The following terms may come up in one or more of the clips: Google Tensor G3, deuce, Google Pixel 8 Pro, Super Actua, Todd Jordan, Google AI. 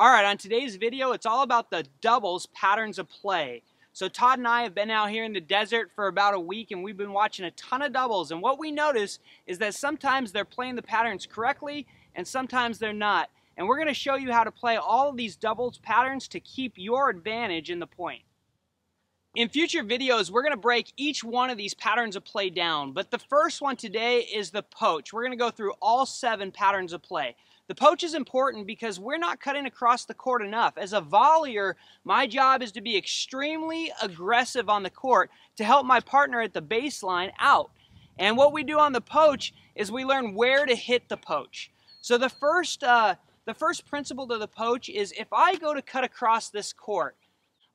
Alright, on today's video, it's all about the doubles patterns of play. So Todd and I have been out here in the desert for about a week and we've been watching a ton of doubles, and what we notice is that sometimes they're playing the patterns correctly and sometimes they're not. And we're going to show you how to play all of these doubles patterns to keep your advantage in the point. In future videos, we're going to break each one of these patterns of play down, but the first one today is the poach. We're going to go through all 7 patterns of play. The poach is important because we're not cutting across the court enough. As a volleyer, my job is to be extremely aggressive on the court to help my partner at the baseline out. And what we do on the poach is we learn where to hit the poach. So the first principle to the poach is if I go to cut across this court,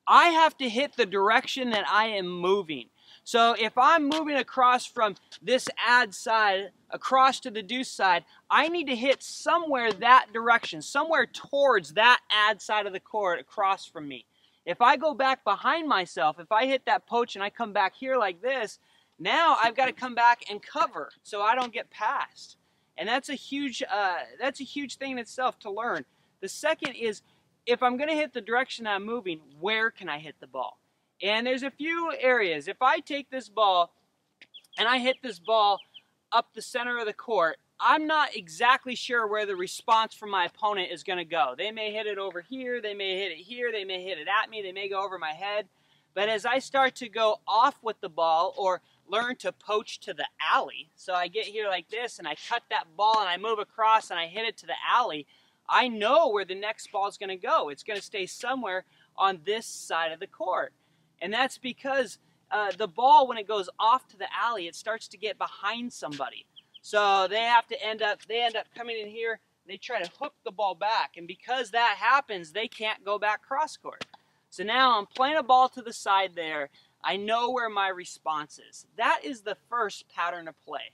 I have to hit the direction that I am moving. So if I'm moving across from this ad side across to the deuce side, I need to hit somewhere that direction, somewhere towards that ad side of the court across from me. If I go back behind myself, if I hit that poach and I come back here like this, now I've got to come back and cover so I don't get past. And that's a huge thing in itself to learn. The second is, if I'm going to hit the direction that I'm moving, where can I hit the ball? And there's a few areas. If I take this ball and I hit this ball up the center of the court, I'm not exactly sure where the response from my opponent is going to go. They may hit it over here, they may hit it here, they may hit it at me, they may go over my head. But as I start to go off with the ball or learn to poach to the alley, so I get here like this and I cut that ball and I move across and I hit it to the alley, I know where the next ball is going to go. It's going to stay somewhere on this side of the court. And that's because the ball, when it goes off to the alley, it starts to get behind somebody. So they end up coming in here, they try to hook the ball back, and because that happens, they can't go back cross court. So now I'm playing a ball to the side there. I know where my response is. That is the first pattern of play.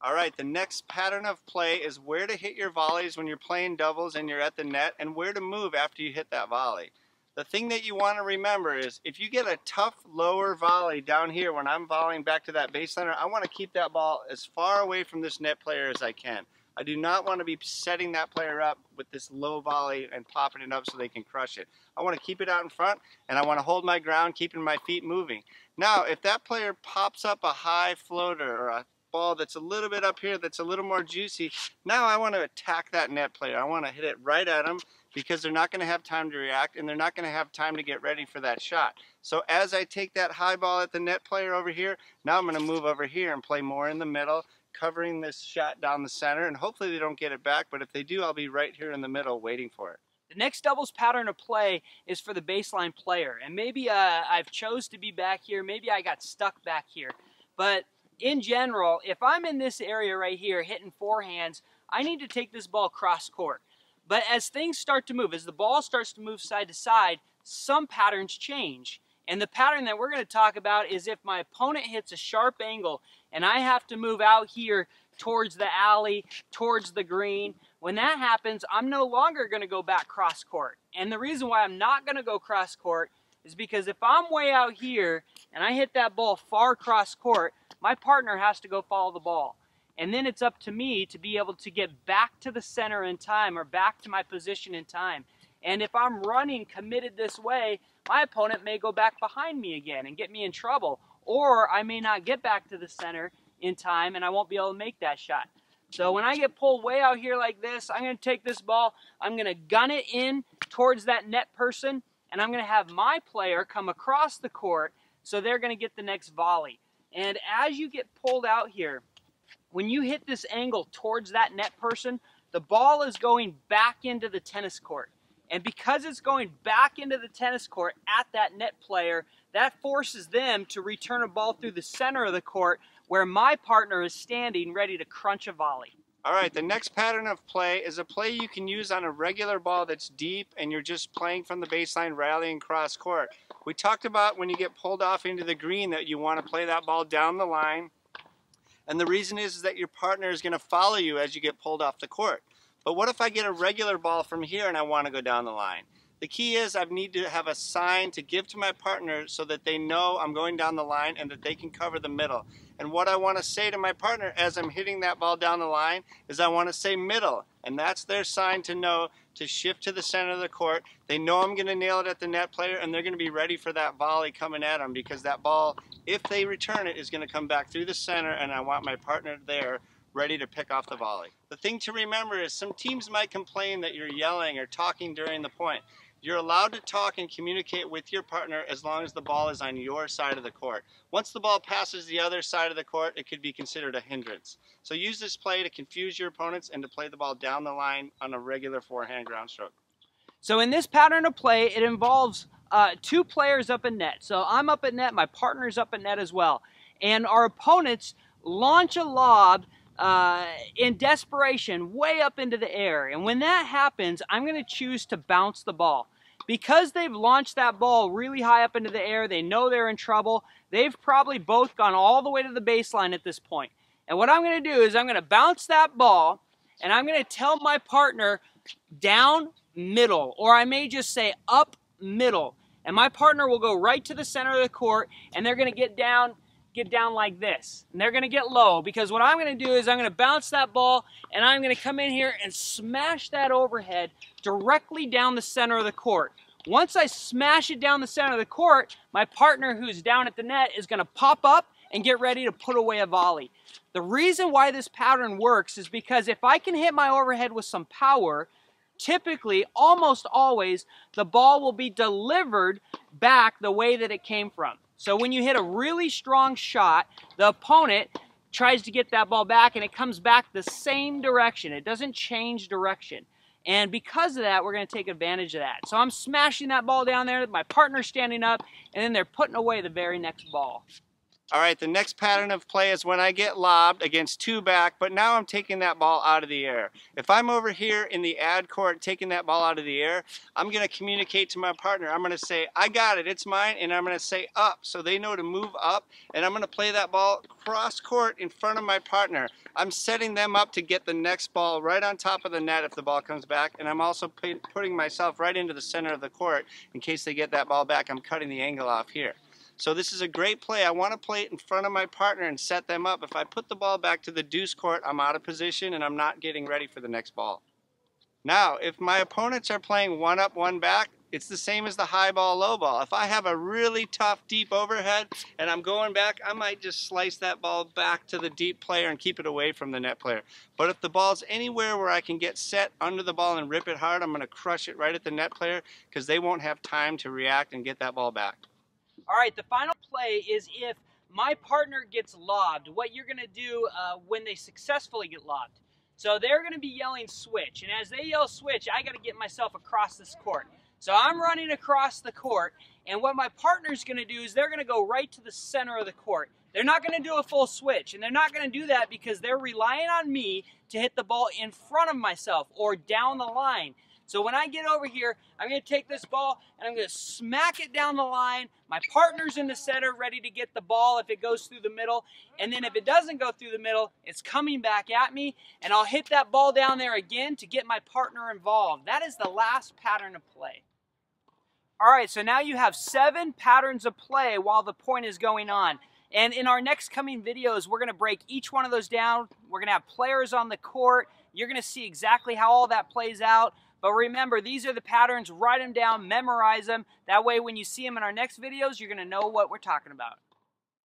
All right, the next pattern of play is where to hit your volleys when you're playing doubles and you're at the net, and where to move after you hit that volley. The thing that you want to remember is if you get a tough lower volley down here when I'm volleying back to that baseliner, I want to keep that ball as far away from this net player as I can. I do not want to be setting that player up with this low volley and popping it up so they can crush it. I want to keep it out in front, and I want to hold my ground, keeping my feet moving. Now, if that player pops up a high floater or a ball that's a little bit up here that's a little more juicy, now I want to attack that net player. I want to hit it right at him, because they're not going to have time to react and they're not going to have time to get ready for that shot. So as I take that high ball at the net player over here, now I'm going to move over here and play more in the middle, covering this shot down the center, and hopefully they don't get it back, but if they do, I'll be right here in the middle waiting for it. The next doubles pattern of play is for the baseline player, and maybe I've chose to be back here, maybe I got stuck back here, but in general, if I'm in this area right here hitting forehands, I need to take this ball cross court. But as things start to move, as the ball starts to move side to side, some patterns change. And the pattern that we're going to talk about is if my opponent hits a sharp angle and I have to move out here towards the alley, towards the green. When that happens, I'm no longer going to go back cross court. And the reason why I'm not going to go cross court is because if I'm way out here and I hit that ball far cross court, my partner has to go follow the ball. And then it's up to me to be able to get back to the center in time or back to my position in time. And if I'm running committed this way, my opponent may go back behind me again and get me in trouble. Or I may not get back to the center in time and I won't be able to make that shot. So when I get pulled way out here like this, I'm going to take this ball, I'm going to gun it in towards that net person, and I'm going to have my player come across the court so they're going to get the next volley. And as you get pulled out here, when you hit this angle towards that net person, the ball is going back into the tennis court. And because it's going back into the tennis court at that net player, that forces them to return a ball through the center of the court where my partner is standing ready to crunch a volley. All right, the next pattern of play is a play you can use on a regular ball that's deep and you're just playing from the baseline, rallying cross court. We talked about when you get pulled off into the green that you want to play that ball down the line. And the reason is that your partner is going to follow you as you get pulled off the court. But what if I get a regular ball from here and I want to go down the line? The key is I need to have a sign to give to my partner so that they know I'm going down the line and that they can cover the middle. And what I want to say to my partner as I'm hitting that ball down the line is I want to say middle. And that's their sign to know to shift to the center of the court. They know I'm going to nail it at the net player, and they're going to be ready for that volley coming at them, because that ball, if they return it, is going to come back through the center, and I want my partner there ready to pick off the volley. The thing to remember is some teams might complain that you're yelling or talking during the point. You're allowed to talk and communicate with your partner as long as the ball is on your side of the court. Once the ball passes the other side of the court, it could be considered a hindrance. So use this play to confuse your opponents and to play the ball down the line on a regular forehand ground stroke. So in this pattern of play, it involves two players up in net. So I'm up in net, my partner's up in net as well. And our opponents launch a lob in desperation way up into the air, and when that happens, I'm going to choose to bounce the ball. Because they've launched that ball really high up into the air, they know they're in trouble. They've probably both gone all the way to the baseline at this point. And what I'm going to do is I'm going to bounce that ball, and I'm going to tell my partner down middle, or I may just say up middle, and my partner will go right to the center of the court, and they're going to get down like this, and they're going to get low, because what I'm going to do is I'm going to bounce that ball, and I'm going to come in here and smash that overhead directly down the center of the court. Once I smash it down the center of the court, my partner who's down at the net is going to pop up and get ready to put away a volley. The reason why this pattern works is because if I can hit my overhead with some power, typically, almost always, the ball will be delivered back the way that it came from. So when you hit a really strong shot, the opponent tries to get that ball back, and it comes back the same direction. It doesn't change direction. And because of that, we're going to take advantage of that. So I'm smashing that ball down there, my partner's standing up, and then they're putting away the very next ball. All right, the next pattern of play is when I get lobbed against two back, but now I'm taking that ball out of the air. If I'm over here in the ad court taking that ball out of the air, I'm going to communicate to my partner. I'm going to say, I got it, it's mine, and I'm going to say up, so they know to move up, and I'm going to play that ball cross court in front of my partner. I'm setting them up to get the next ball right on top of the net if the ball comes back, and I'm also putting myself right into the center of the court in case they get that ball back. I'm cutting the angle off here. So this is a great play. I want to play it in front of my partner and set them up. If I put the ball back to the deuce court, I'm out of position and I'm not getting ready for the next ball. Now, if my opponents are playing one up, one back, it's the same as the high ball, low ball. If I have a really tough deep overhead and I'm going back, I might just slice that ball back to the deep player and keep it away from the net player. But if the ball's anywhere where I can get set under the ball and rip it hard, I'm going to crush it right at the net player because they won't have time to react and get that ball back. All right, the final play is if my partner gets lobbed, what you're going to do when they successfully get lobbed. So they're going to be yelling switch, and as they yell switch, I got to get myself across this court. So I'm running across the court, and what my partner's going to do is they're going to go right to the center of the court. They're not going to do a full switch, and they're not going to do that because they're relying on me to hit the ball in front of myself or down the line. So when I get over here, I'm going to take this ball and I'm going to smack it down the line. My partner's in the center ready to get the ball if it goes through the middle. And then if it doesn't go through the middle, it's coming back at me. And I'll hit that ball down there again to get my partner involved. That is the last pattern of play. All right, so now you have 7 patterns of play while the point is going on. And in our next coming videos, we're going to break each one of those down. We're going to have players on the court. You're going to see exactly how all that plays out. But remember, these are the patterns. Write them down, memorize them. That way when you see them in our next videos, you're going to know what we're talking about.